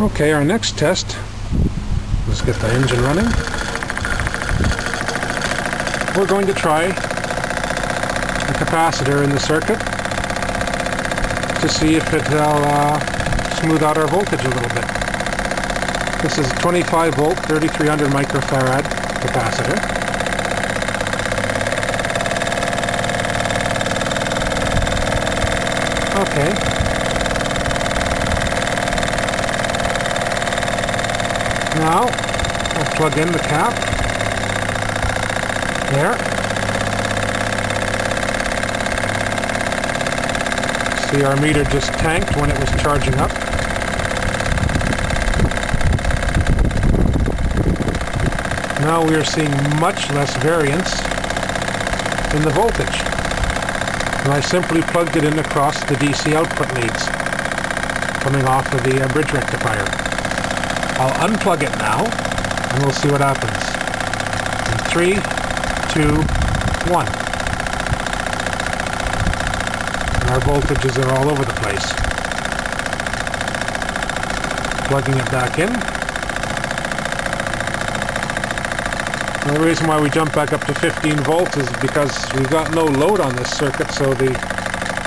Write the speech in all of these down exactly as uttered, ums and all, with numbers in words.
Okay, our next test, let's get the engine running. We're going to try a capacitor in the circuit to see if it'll uh, smooth out our voltage a little bit. This is twenty-five volt, thirty-three hundred microfarad capacitor. Okay. Now, I'll plug in the cap. There. See, our meter just tanked when it was charging up. Now we are seeing much less variance in the voltage. And I simply plugged it in across the D C output leads coming off of the uh, bridge rectifier. I'll unplug it now and we'll see what happens. In three, two, one. And our voltages are all over the place. Plugging it back in. And the reason why we jump back up to fifteen volts is because we've got no load on this circuit, so the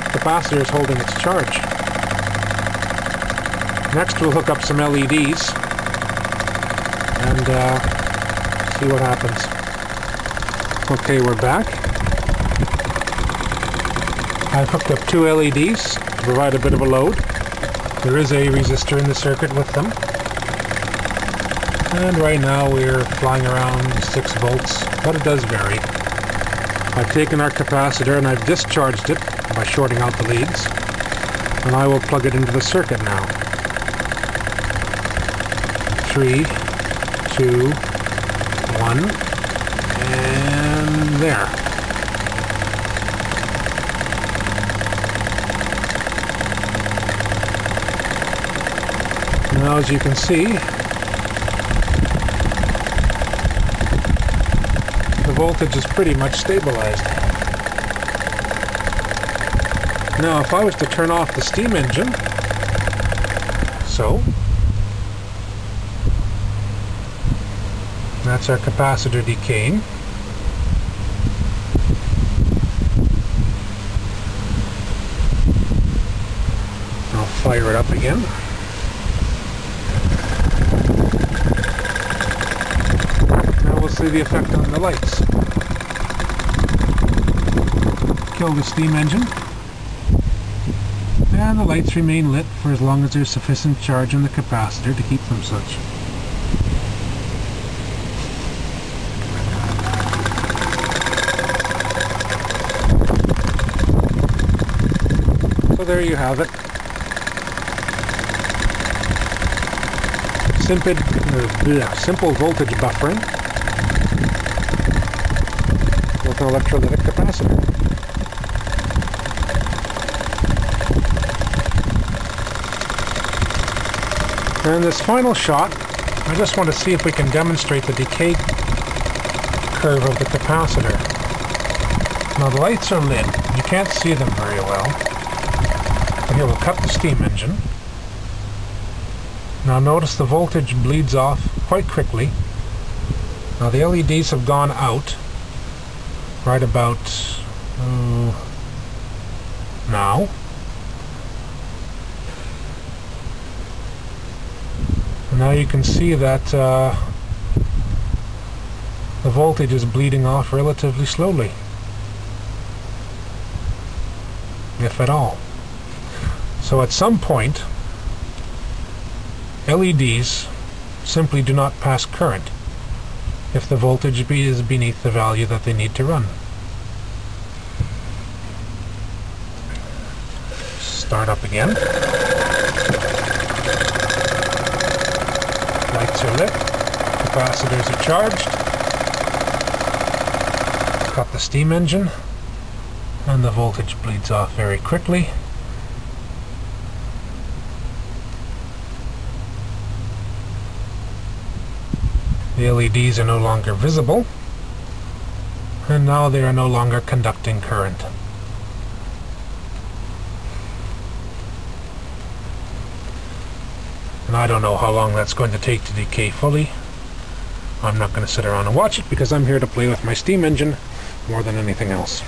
capacitor is holding its charge. Next we'll hook up some L E Ds and uh, see what happens. Okay, we're back. I've hooked up two L E Ds to provide a bit of a load. There is a resistor in the circuit with them. And right now we're flying around six volts, but it does vary. I've taken our capacitor and I've discharged it by shorting out the leads, and I will plug it into the circuit now. Three, two, one, and there. Now as you can see, voltage is pretty much stabilized. Now if I was to turn off the steam engine, so that's our capacitor decaying. I'll fire it up again. See the effect on the lights. Kill the steam engine, and the lights remain lit for as long as there's sufficient charge on the capacitor to keep them such. So there you have it. Simple, uh, simple voltage buffering with an electrolytic capacitor. And this final shot, I just want to see if we can demonstrate the decay curve of the capacitor. Now the lights are lit, you can't see them very well. So here we'll cut the steam engine. Now notice the voltage bleeds off quite quickly. Now the L E Ds have gone out right about uh, now. Now you can see that uh, the voltage is bleeding off relatively slowly, if at all. So at some point, L E Ds simply do not pass current if the voltage be is beneath the value that they need to run. Start up again. Lights are lit. Capacitors are charged. Cut the steam engine, and the voltage bleeds off very quickly. The L E Ds are no longer visible, and now they are no longer conducting current. and I don't know how long that's going to take to decay fully. I'm not going to sit around and watch it because I'm here to play with my steam engine more than anything else.